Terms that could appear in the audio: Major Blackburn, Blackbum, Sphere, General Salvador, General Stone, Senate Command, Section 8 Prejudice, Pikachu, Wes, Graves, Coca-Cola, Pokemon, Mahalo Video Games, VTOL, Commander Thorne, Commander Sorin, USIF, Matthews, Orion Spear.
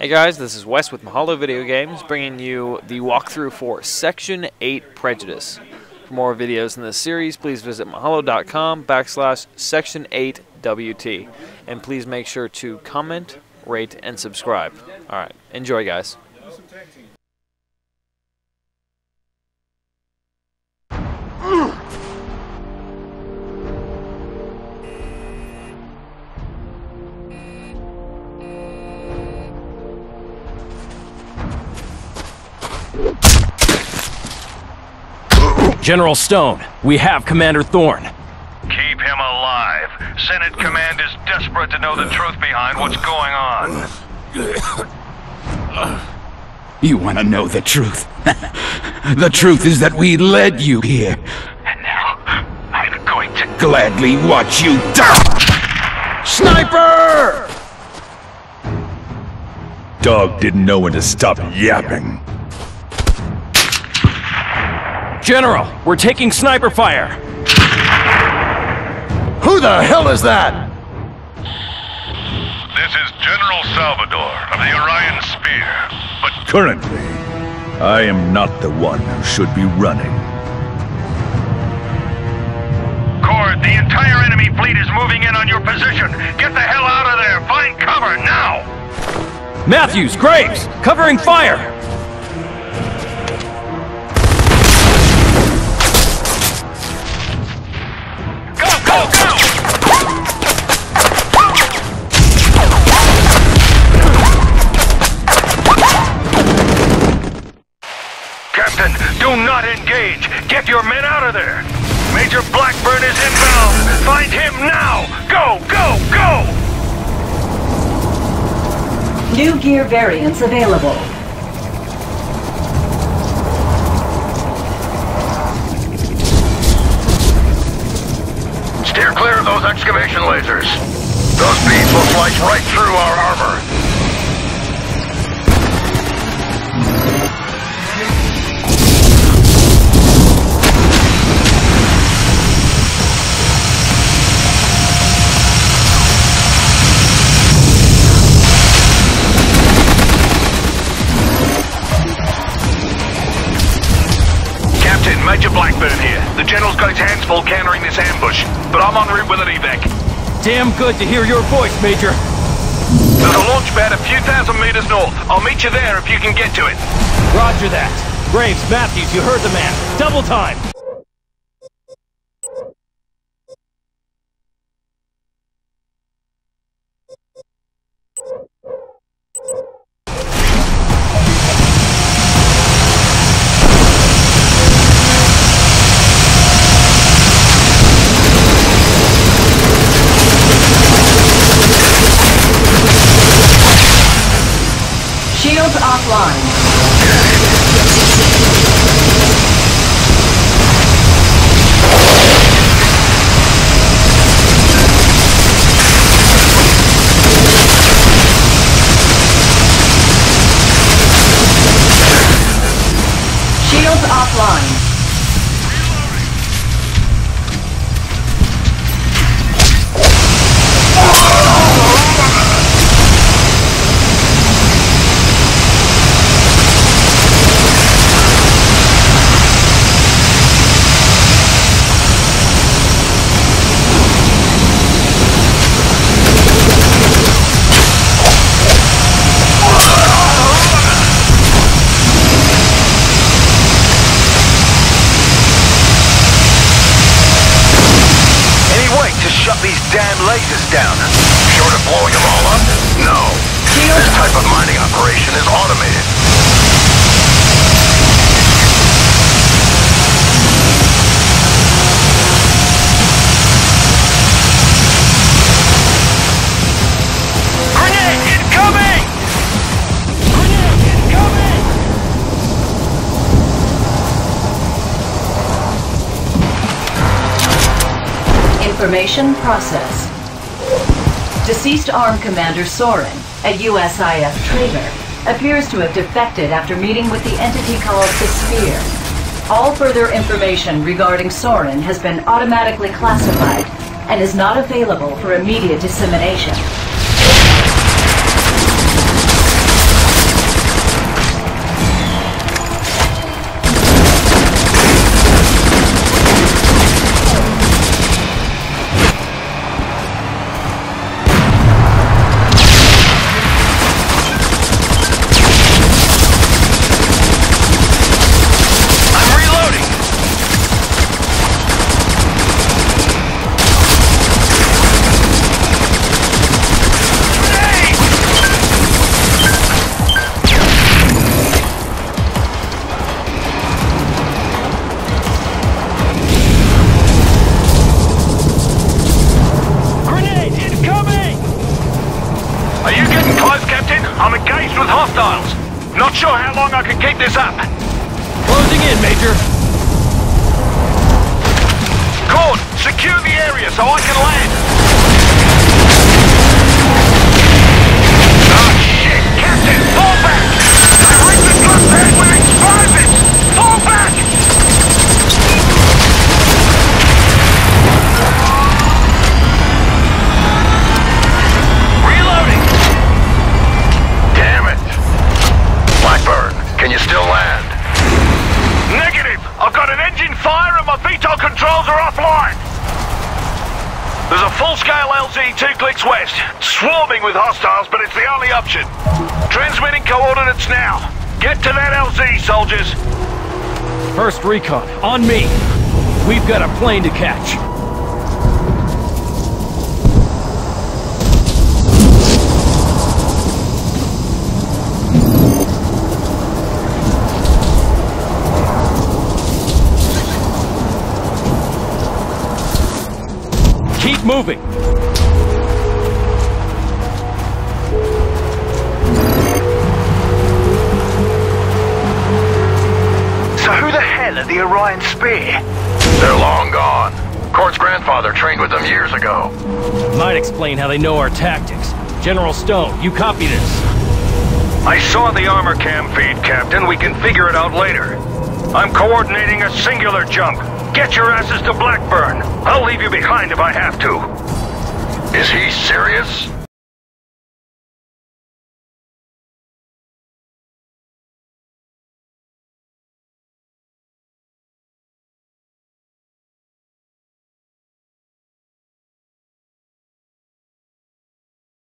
Hey guys, this is Wes with Mahalo Video Games, bringing you the walkthrough for Section 8 Prejudice. For more videos in this series, please visit Mahalo.com/Section8WT. And please make sure to comment, rate, and subscribe. Alright, enjoy guys. General Stone, we have Commander Thorne. Keep him alive. Senate Command is desperate to know the truth behind what's going on. You want to know the truth? The truth is that we led you here. And now, I'm going to gladly watch you die! Sniper! Dog didn't know when to stop yapping. General, we're taking sniper fire! Who the hell is that? This is General Salvador of the Orion Spear, but currently, I am not the one who should be running. Cord, the entire enemy fleet is moving in on your position! Get the hell out of there! Find cover, now! Matthews, Graves, covering fire! Do not engage! Get your men out of there! Major Blackburn is inbound! Find him now! Go! Go! Go! New gear variants available. Steer clear of those excavation lasers. Those beams will slice right through our armor. Major Blackburn here. The General's got his hands full countering this ambush, but I'm en route with an evac. Damn good to hear your voice, Major. There's a launch pad a few thousand meters north. I'll meet you there if you can get to it. Roger that. Graves, Matthews, you heard the man. Double time. Shields offline. Shields offline. Down. Sure to blowing them all up? No. This type of mining operation is automated. Grenade incoming! Grenade incoming! Information processed. Deceased Arm Commander Sorin, a USIF traitor, appears to have defected after meeting with the entity called the Sphere. All further information regarding Sorin has been automatically classified and is not available for immediate dissemination. with hostiles. Not sure how long I can keep this up. Closing in, Major. Cord, secure the area so I can land. Oh shit, Captain, fall back! I rigged the gun pad with explosives! Fall back! Reloading! Damn it. Blackburn, can you still land? Negative! I've got an engine fire and my VTOL controls are offline! There's a full-scale LZ 2 clicks west, swarming with hostiles, but it's the only option. Transmitting coordinates now. Get to that LZ, soldiers. First recon, on me. We've got a plane to catch. Keep moving. The Orion Spear. They're long gone. Court's grandfather trained with them years ago. Might explain how they know our tactics. General Stone, you copy this? I saw the armor cam feed, Captain. We can figure it out later. I'm coordinating a singular jump. Get your asses to Blackburn. I'll leave you behind if I have to. Is he serious?